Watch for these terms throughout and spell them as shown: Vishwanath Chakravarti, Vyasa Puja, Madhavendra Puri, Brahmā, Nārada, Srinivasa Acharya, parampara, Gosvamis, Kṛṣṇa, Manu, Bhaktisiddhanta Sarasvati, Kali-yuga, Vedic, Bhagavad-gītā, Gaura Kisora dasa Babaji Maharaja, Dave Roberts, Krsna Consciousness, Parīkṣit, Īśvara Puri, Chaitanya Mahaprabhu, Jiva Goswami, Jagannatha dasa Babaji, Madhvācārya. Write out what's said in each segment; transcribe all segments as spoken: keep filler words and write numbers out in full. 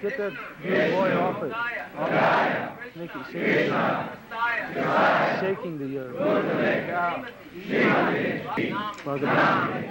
Get that big boy off it. Off it. Make it shake. Shaking the earth. Bhagavad-gītā.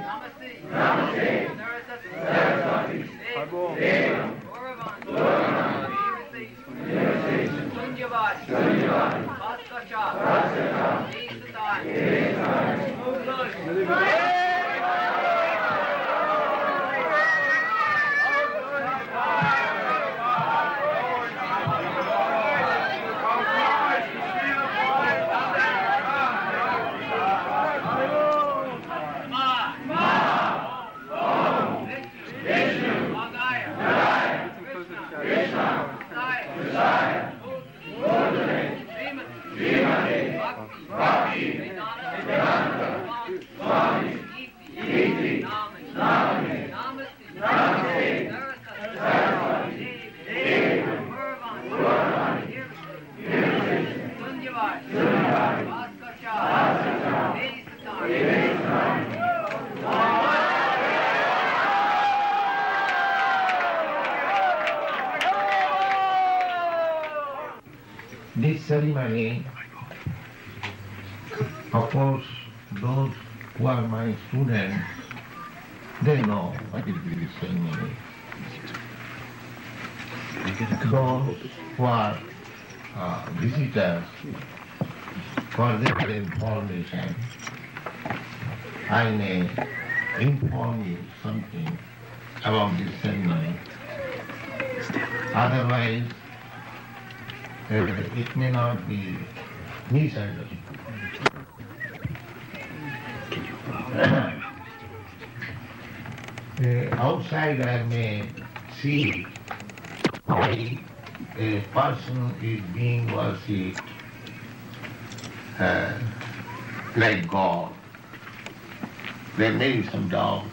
This ceremony, of course, those who are my students, they know what is this ceremony. Those who are uh, visitors, for their information, I may inform you something about this ceremony. Otherwise, it may not be misunderstood. The outsider may see why a person is being worshipped uh, like God. There may be some doubt.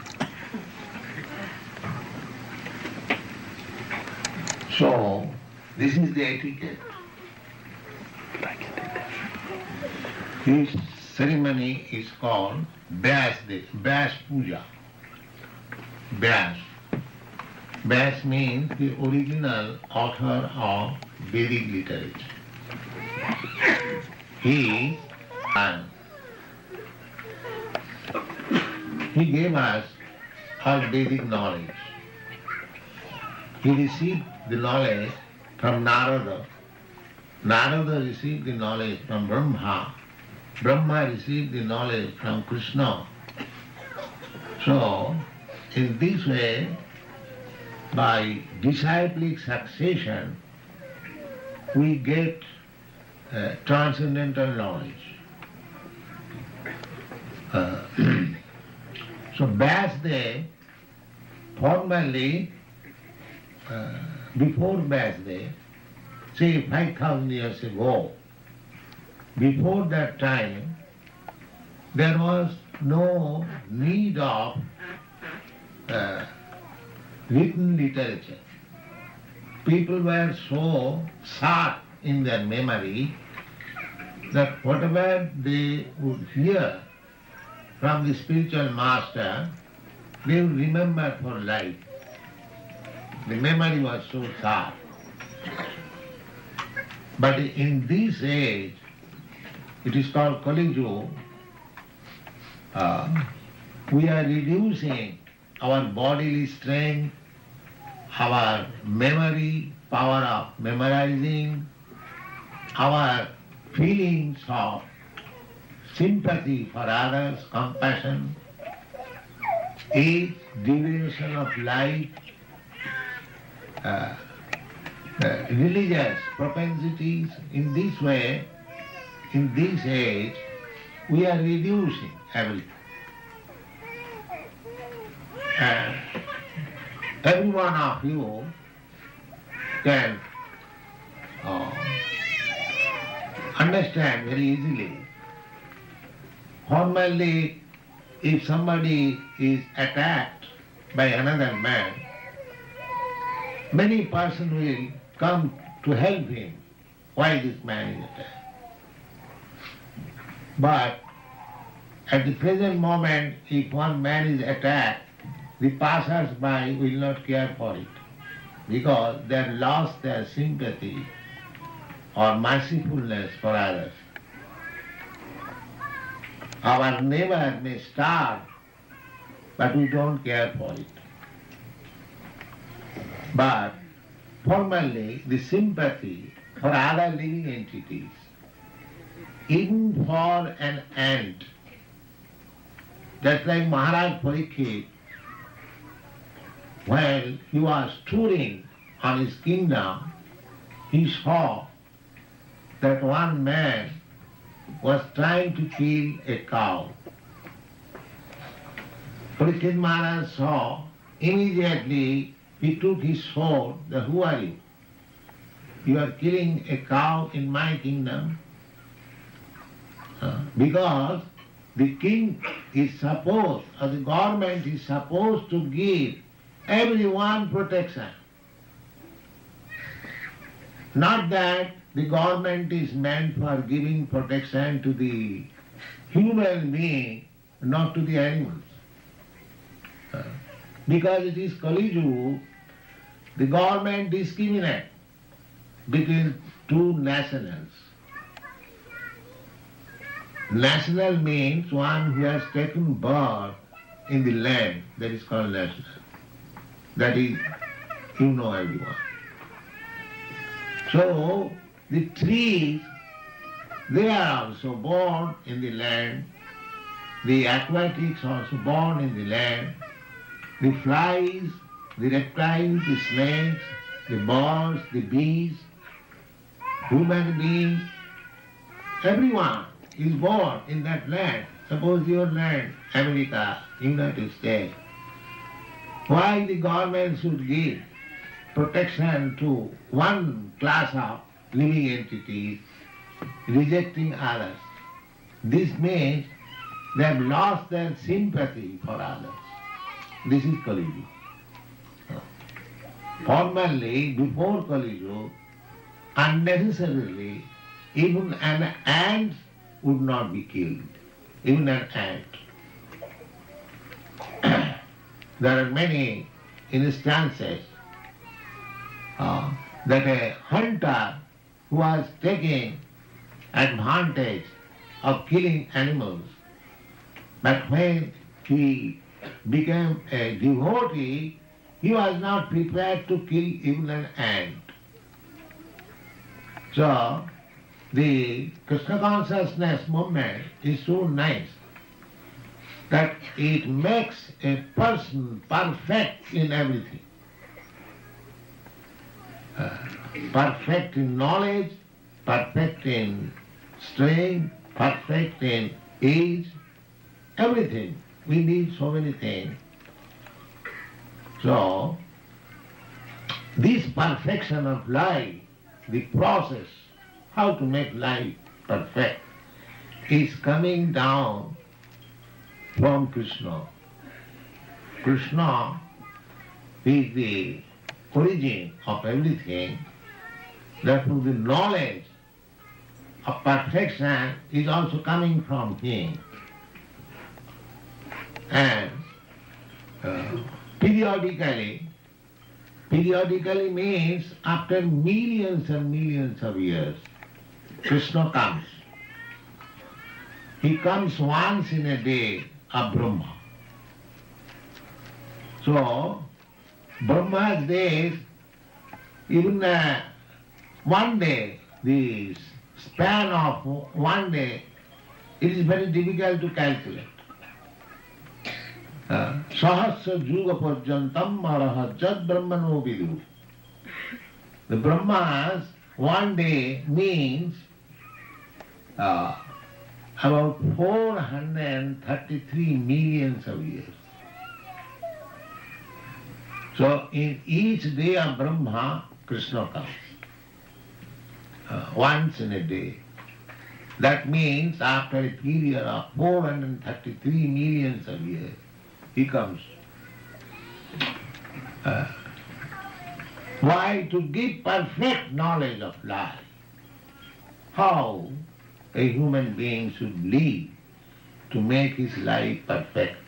So, this is the etiquette. This ceremony is called Vyasa Puja. Vyasa. Vyasa means the original author of Vedic literature. He and he gave us our Vedic knowledge. He received the knowledge from Nārada. Nārada received the knowledge from Brahmā. Brahmā received the knowledge from Kṛṣṇa. So, in this way, by disciplic succession, we get uh, transcendental knowledge. Uh, so, Vyasa formally, uh, before Vyasa, say five thousand years ago, before that time, there was no need of uh, written literature. People were so sharp in their memory that whatever they would hear from the spiritual master, they would remember for life. The memory was so sharp. But in this age, it is called Kali-yuga. Uh, we are reducing our bodily strength, our memory, power of memorizing, our feelings of sympathy for others, compassion, each division of life, uh, uh, religious propensities. In this way, in this age, we are reducing everything. And every one of you can uh, understand very easily. Formerly, if somebody is attacked by another man, many persons will come to help him while this man is there. But at the present moment, if one man is attacked, the passers-by will not care for it, because they have lost their sympathy or mercifulness for others. Our neighbor may starve, but we don't care for it. But formerly, the sympathy for other living entities, even for an ant, that's like Maharaj Parīkṣit, when he was touring on his kingdom, he saw that one man was trying to kill a cow. Parīkṣit Maharaj saw, immediately he took his sword, that who are you? You are killing a cow in my kingdom? Because the king is supposed, or the government is supposed to give everyone protection. Not that the government is meant for giving protection to the human being, not to the animals. Because it is Kali-yuga, the government discriminates between two nationals. National means one who has taken birth in the land, that is called national. That is, you know everyone. So, the trees, they are also born in the land, the aquatics are also born in the land, the flies, the reptiles, the snakes, the birds, the bees, human beings, everyone is born in that land. Suppose your land, America, United States. Why the government should give protection to one class of living entities, rejecting others? This means they have lost their sympathy for others. This is Kali-yuga. Formerly, before Kali-yuga, unnecessarily, even an ant would not be killed, even an ant. There are many instances uh, that a hunter who was taking advantage of killing animals, but when he became a devotee, he was not prepared to kill even an ant. So, the Krsna Consciousness movement is so nice that it makes a person perfect in everything. Uh, perfect in knowledge, perfect in strength, perfect in age, everything. We need so many things. So, this perfection of life, the process, how to make life perfect, is coming down from Kṛṣṇa. Kṛṣṇa is the origin of everything. Therefore, the knowledge of perfection is also coming from him. And uh, periodically, periodically means after millions and millions of years, Kṛṣṇa comes. He comes once in a day of Brahmā. So, Brahmā's days, even uh, one day, the span of one day, it is very difficult to calculate. Sahasra Juga Parjantam Marahajat Brahmano Vidu. The Brahmā's one day means Uh, about four hundred thirty-three millions of years. So in each day of Brahmā, Kṛṣṇa comes. Uh, once in a day. That means after a period of four hundred thirty-three millions of years, he comes. Uh, Why? To give perfect knowledge of life. How a human being should live to make his life perfect.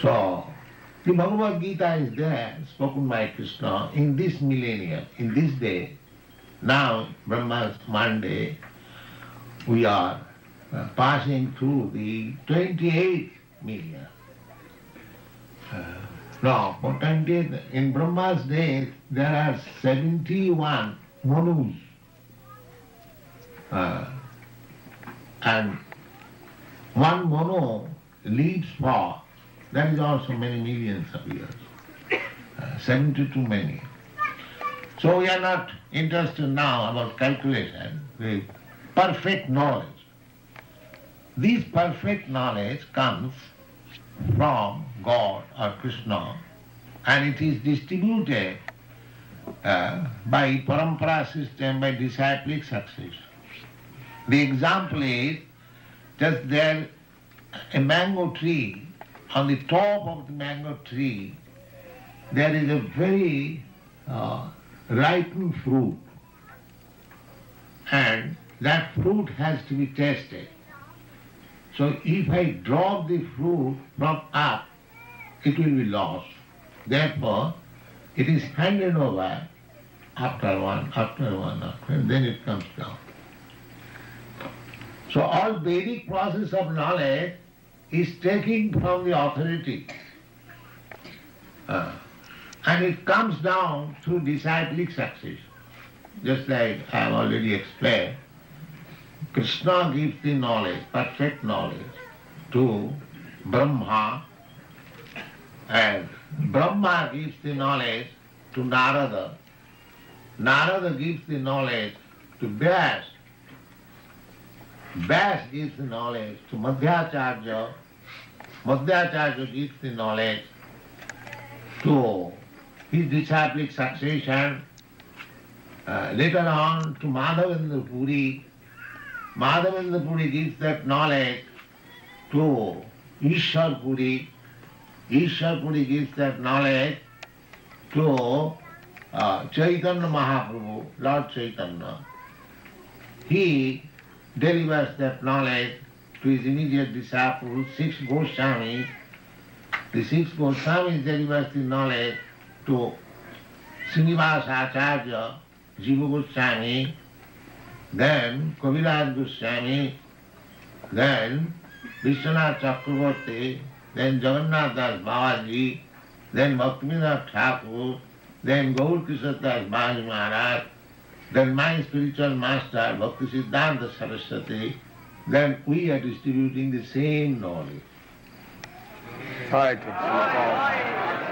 So, the Bhagavad-gītā is there, spoken by Kṛṣṇa, in this millennium, in this day. Now, Brahmā's Monday, we are passing through the twenty-eighth millennium. No, for twenty-eighth, in Brahmā's day, there are seventy-one Manus. Uh, and one Manu leads for, that is also many millions of years, uh, seventy too many. So we are not interested now about calculation, the perfect knowledge. This perfect knowledge comes from God or Kṛṣṇa, and it is distributed uh, by parampara system, by disciplic succession. The example is just there a mango tree. On the top of the mango tree, there is a very uh, ripened fruit, and that fruit has to be tasted. So if I drop the fruit from up, it will be lost. Therefore, it is handed over after one, after one, after one, then it comes down. So all Vedic process of knowledge is taking from the authority. Uh, and it comes down through disciplic succession. Just like I have already explained, Kṛṣṇa gives the knowledge, perfect knowledge, to Brahmā, and Brahmā gives the knowledge to Nārada. Nārada gives the knowledge to Vyasa. Vyasa gives the knowledge to Madhvācārya. Madhvācārya gives the knowledge to his disciplic succession. Uh, later on to Madhavendra Puri. Madhavendra Puri gives that knowledge to Īśvara Puri. Īśvara Puri gives that knowledge to uh, Chaitanya Mahaprabhu, Lord Chaitanya. He delivers that knowledge to his immediate disciples, six Goswamis. The six Goswamis delivers the knowledge to Srinivasa Acharya, Jiva Goswami, then Kaviraj Goswami, then Vishwanath Chakravarti, then Jagannatha dasa Babaji, then Bhaktivinoda Thakura, then Gaura Kisora dasa Babaji Maharaja, then my spiritual master, Bhaktisiddhanta Sarasvati. Then we are distributing the same knowledge. Hi,